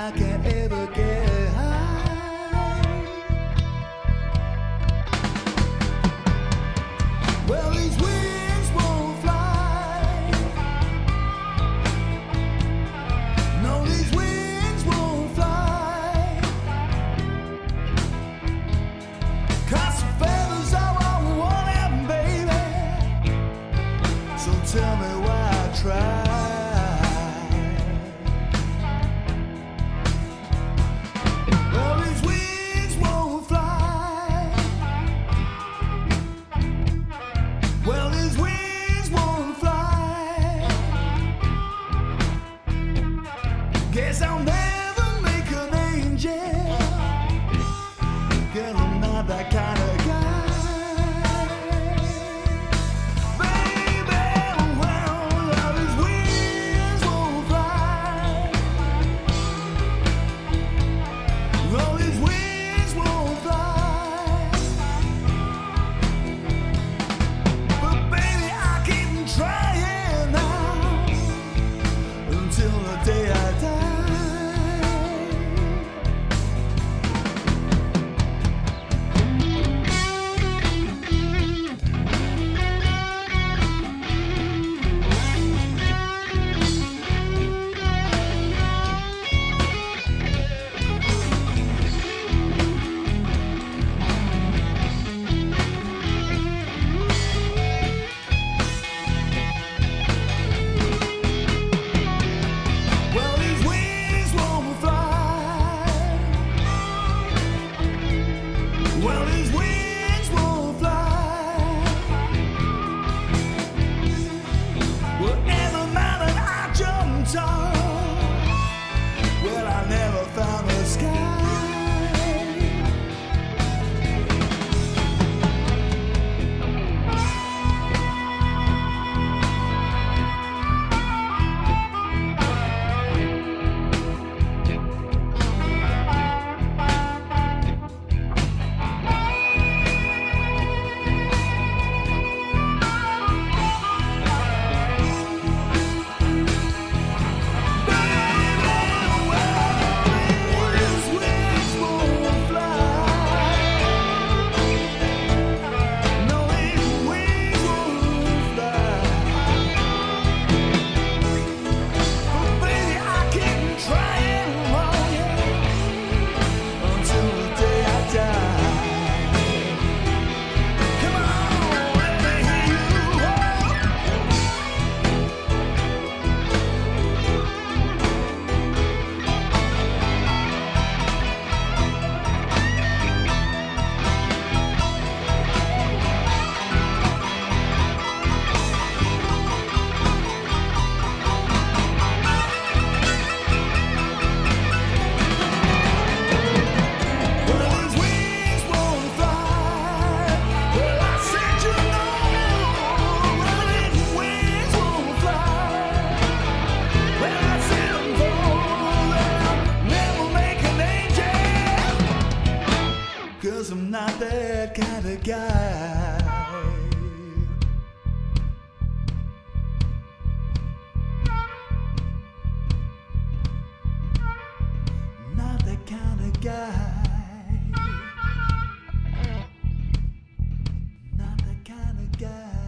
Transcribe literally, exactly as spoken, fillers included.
I can't ever get high. Well, these wings won't fly. No, these wings won't fly. 'Cause the feathers are all wanting, baby. So tell me why I try. Guess I'll never make an angel. Girl, I'm not that kind of guy. Baby, well, love is wings won't fly. All these wings won't fly. But baby, I keep trying now until the day I die. I'm not that kind of guy. Not that kind of guy. Not that kind of guy.